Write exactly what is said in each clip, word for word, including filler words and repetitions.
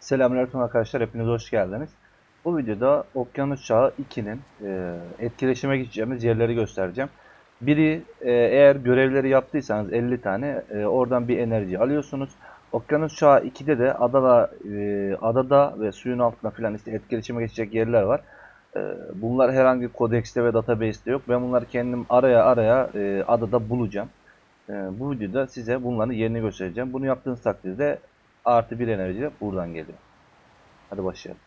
Selamünaleyküm arkadaşlar, hepiniz hoş geldiniz. Bu videoda Okyanus Çağı iki'nin e, etkileşime geçeceğimiz yerleri göstereceğim. Biri e, eğer görevleri yaptıysanız elli tane e, oradan bir enerji alıyorsunuz. Okyanus Çağı iki'de de adada, e, adada ve suyun altında falan işte etkileşime geçecek yerler var. E, bunlar herhangi kodekste ve database'te yok. Ben bunları kendim araya araya e, adada bulacağım. E, bu videoda size bunların yerini göstereceğim. Bunu yaptığınız takdirde artı bir enerji de buradan geliyor. Hadi başlayalım.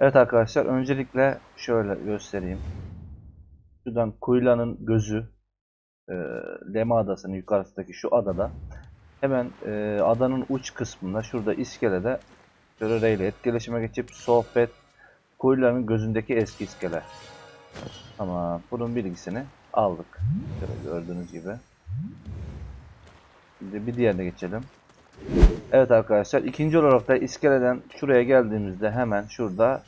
Evet arkadaşlar, öncelikle şöyle göstereyim. Şuradan Oquila'nın gözü e, Lema Adası'nın yukarısındaki şu adada. Hemen e, adanın uç kısmında şurada iskelede şöyle reyle etkileşime geçip sohbet, Oquila'nın gözündeki eski iskele. Ama bunun bilgisini aldık. Şöyle gördüğünüz gibi. Şimdi bir diğerine geçelim. Evet arkadaşlar, ikinci olarak da iskeleden şuraya geldiğimizde hemen şurada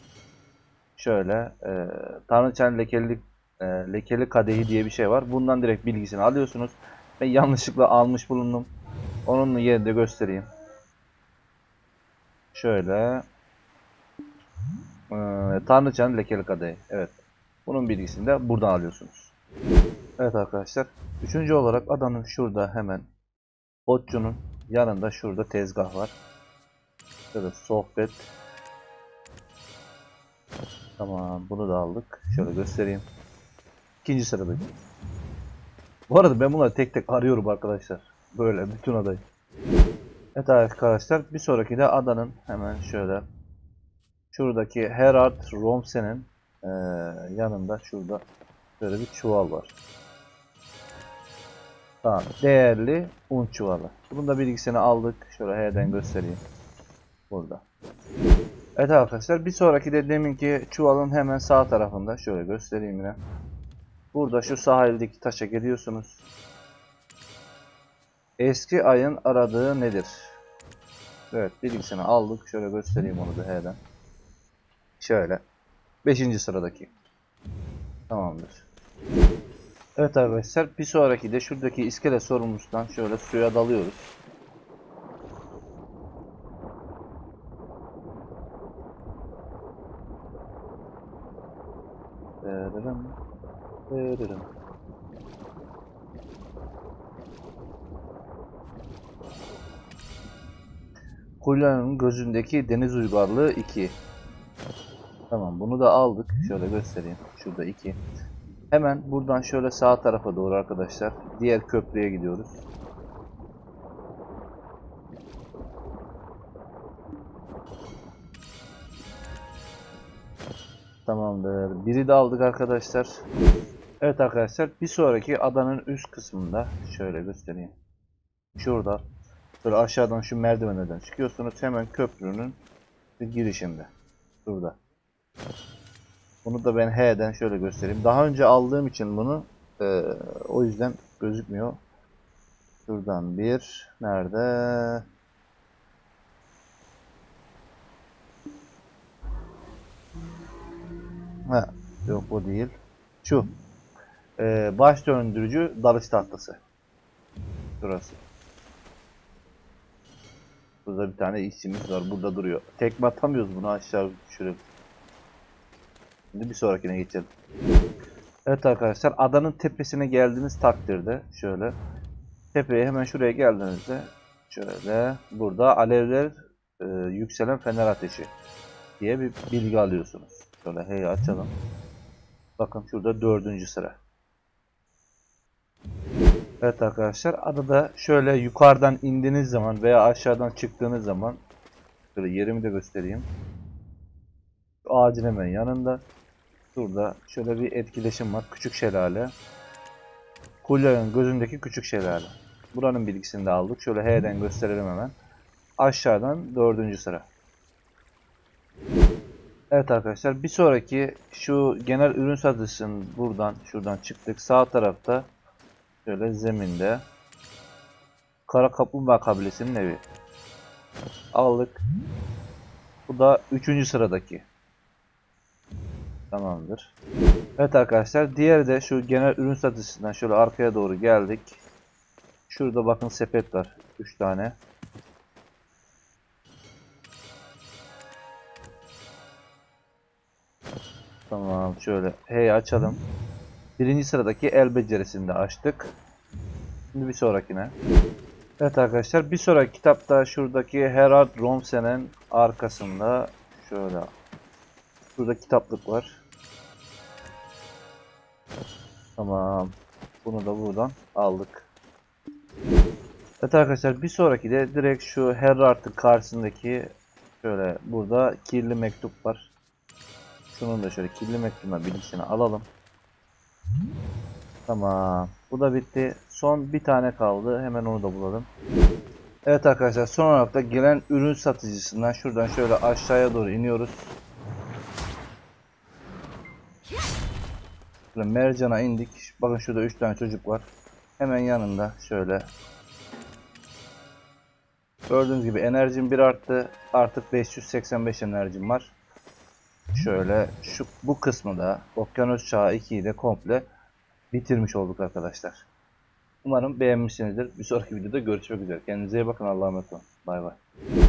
şöyle e, Tanrıçanın lekeli, e, lekeli kadehi diye bir şey var. Bundan direkt bilgisini alıyorsunuz. Ben yanlışlıkla almış bulundum. Onun yerini de göstereyim. Şöyle e, Tanrıçanın lekeli kadehi. Evet. Bunun bilgisini de buradan alıyorsunuz. Evet arkadaşlar. Üçüncü olarak adanın şurada hemen Bochun'un yanında şurada tezgah var. Şöyle sohbet. Tamam, bunu da aldık. Şöyle göstereyim. İkinci sırada. Bu arada ben bunları tek tek arıyorum arkadaşlar. Böyle bütün adayı. Evet arkadaşlar, bir sonraki de adanın hemen şöyle şuradaki Herard Romsen'in Ee, yanında şurada böyle bir çuval var. Tamam, değerli un çuvalı. Bunun da bilgisini aldık. Şöyle H'den göstereyim. Burada. Evet arkadaşlar, bir sonraki de deminki çuvalın hemen sağ tarafında. Şöyle göstereyim yine. Burada şu sahildeki taşa geliyorsunuz. Eski ayın aradığı nedir? Evet, bilgisini aldık. Şöyle göstereyim onu da H'den. Şöyle. Beşinci sıradaki. Tamamdır. Evet arkadaşlar, bir sonraki de şuradaki iskele sorumlusundan şöyle suya dalıyoruz. Dırırım, dırırım. Oquila'nın gözündeki deniz uygarlığı iki. Tamam, bunu da aldık. Şöyle göstereyim. Şurada iki. Hemen buradan şöyle sağ tarafa doğru arkadaşlar. Diğer köprüye gidiyoruz. Tamamdır. Biri de aldık arkadaşlar. Evet arkadaşlar, bir sonraki adanın üst kısmında şöyle göstereyim. Şurada. Şöyle aşağıdan şu merdivenlerden çıkıyorsunuz. Hemen köprünün girişinde. Şurada. Bunu da ben H'den şöyle göstereyim. Daha önce aldığım için bunu e, o yüzden gözükmüyor. Şuradan bir. Nerede? Ha, yok o değil. Şu. E, baş döndürücü dalış tahtası. Şurası. Burada bir tane işimiz var. Burada duruyor. Tekme atamıyoruz, bunu aşağı düşürelim. Şimdi bir sonrakine geçelim. Evet arkadaşlar, adanın tepesine geldiğiniz takdirde şöyle tepeye hemen şuraya geldiğinizde şöyle burada alevler e, yükselen fener ateşi diye bir bilgi alıyorsunuz. Şöyle hey açalım. Bakın şurada dördüncü sıra. Evet arkadaşlar, adada şöyle yukarıdan indiğiniz zaman veya aşağıdan çıktığınız zaman şöyle yerimi de göstereyim. Ağacın hemen yanında şurada şöyle bir etkileşim var. Küçük şelale. Oquila'nın gözündeki küçük şelale. Buranın bilgisini de aldık. Şöyle H'den gösterelim hemen. Aşağıdan dördüncü sıra. Evet arkadaşlar, bir sonraki şu genel ürün satışının buradan şuradan çıktık. Sağ tarafta şöyle zeminde Kara Kaplumbağa kabilesinin evi. Aldık. Bu da üçüncü sıradaki. Tamamdır. Evet arkadaşlar, diğeri de şu genel ürün satışından şöyle arkaya doğru geldik. Şurada bakın sepet var. üç tane. Tamam, şöyle hey açalım. Birinci sıradaki el becerisini de açtık. Şimdi bir sonrakine. Evet arkadaşlar, bir sonraki kitapta şuradaki Herard Romsen'in arkasında şöyle şurada kitaplık var. Tamam. Bunu da buradan aldık. Evet arkadaşlar, bir sonraki de direkt şu Herard'ın karşısındaki şöyle burada kirli mektup var. Şunun da şöyle kirli mektubuna birisini alalım. Tamam. Bu da bitti. Son bir tane kaldı. Hemen onu da bulalım. Evet arkadaşlar, son olarak da gelen ürün satıcısından şuradan şöyle aşağıya doğru iniyoruz. Şöyle Mercan'a indik. Bakın şurada üç tane çocuk var. Hemen yanında şöyle. Gördüğünüz gibi enerjim bir arttı. Artık beş yüz seksen beş enerjim var. Şöyle şu bu kısmı da Okyanus Çağı ikiyi de komple bitirmiş olduk arkadaşlar. Umarım beğenmişsinizdir. Bir sonraki videoda görüşmek üzere. Kendinize iyi bakın. Allah'a emanet olun. Bay bay.